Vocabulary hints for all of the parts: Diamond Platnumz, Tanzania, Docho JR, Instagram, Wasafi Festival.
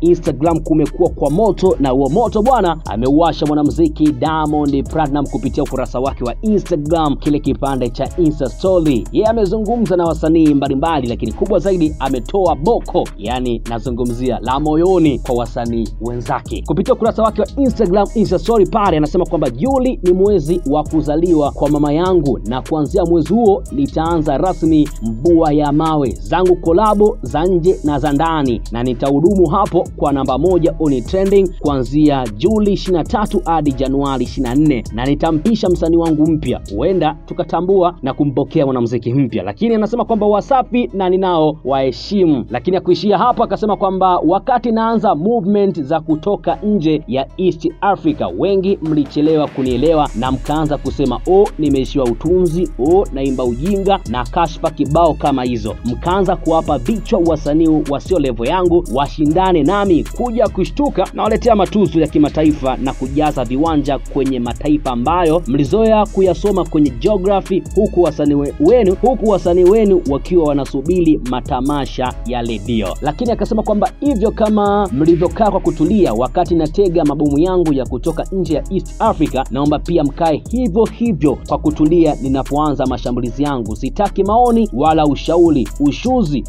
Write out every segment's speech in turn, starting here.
Instagram kumekuwa kwa moto, na huo moto bwana ameuasha mwanamuziki Diamond Platnumz kupitia ukurasa wake wa Instagram, kile kipande cha Insta story. Yeye amezungumza na wasanii mbalimbali, lakini kubwa zaidi ametoa boko, yani nazungumzia la moyoni kwa wasanii wenzake. Kupitia ukurasa wake wa Instagram Insta story pale anasema kwamba Juli ni mwezi wa kuzaliwa kwa mama yangu, na kuanzia mwezi huo nitaanza rasmi mvua ya mawe zangu, kolabo za nje na za ndani, na nitahudumu hapo kwa namba 1 on trending kuanzia Juli 23 hadi Januari 24, na nitampisha msanii wangu mpya, huenda tukatambua na kumpokea mwanamuziki mpya. Lakini anasema kwamba wasafi na ninao waheshimu. Lakini akuishia hapo, akasema kwamba wakati naanza movement za kutoka nje ya East Africa, wengi mlichelewa kunielewa na mkaanza kusema oh nimeishiwa utunzi, oh naimba ujinga na kashpa kibao kama hizo. Mkaanza kuwapa vichwa wasanii wasio level yangu washindane nami, kuja kushtuka na waletea matuzo ya kimataifa na kujaza viwanja kwenye mataifa ambayo mlizoea kuyasoma kwenye geography, huku wasanii wenu wakiwa wanasubiri matamasha ya redio. Lakini akasema kwamba hivyo kama mlivyokaa kwa kutulia wakati natega mabomu yangu ya kutoka nje ya East Africa, naomba pia mkae hivyo hivyo kwa kutulia ninapoanza mashambulizi yangu. Sitaki maoni wala ushauri,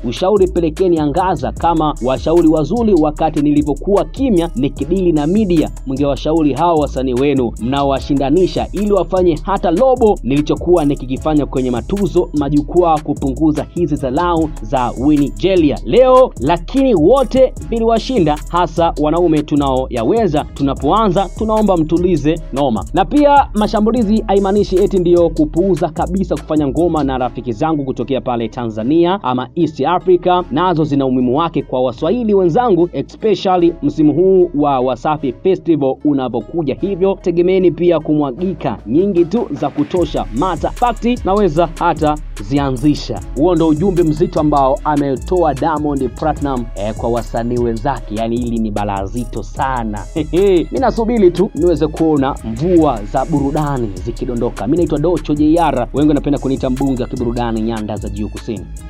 ushauri pelekeni angaza kama washauri wazuri. Wakati nilivyokuwa kimya nikidili na media, mngewashauri hao wasanii wenu mnaowashindanisha ili wafanye hata lobo nilichokuwa nikikifanya kwenye matuzo majukwaa, kupunguza hizi dharau za Winigelia leo. Lakini wote niliwashinda, hasa wanaume tunao yaweza. Tunapoanza tunaomba mtulize noma. Na pia mashambulizi haimaanishi eti ndio kupuuza kabisa kufanya ngoma, na rafiki zangu kutokea pale Tanzania ama East Africa nazo zina umuhimu wake kwa Waswahili wenzangu, especially msimu huu wa Wasafi Festival unapokuja. Hivyo tegemeeni pia kumwagika nyingi tu za kutosha, mata fakti naweza hata zianzisha. Huo ndio ujumbe mzito ambao ametoa Diamond Platnumz kwa wasanii wenzake. Yani hili ni balaa zito sana. Ninasubiri tu niweze kuona mvua za burudani zikidondoka. Mimi naitwa Docho JR, wengi wanapenda kuniita mbunge wa burudani nyanda za juu kusini.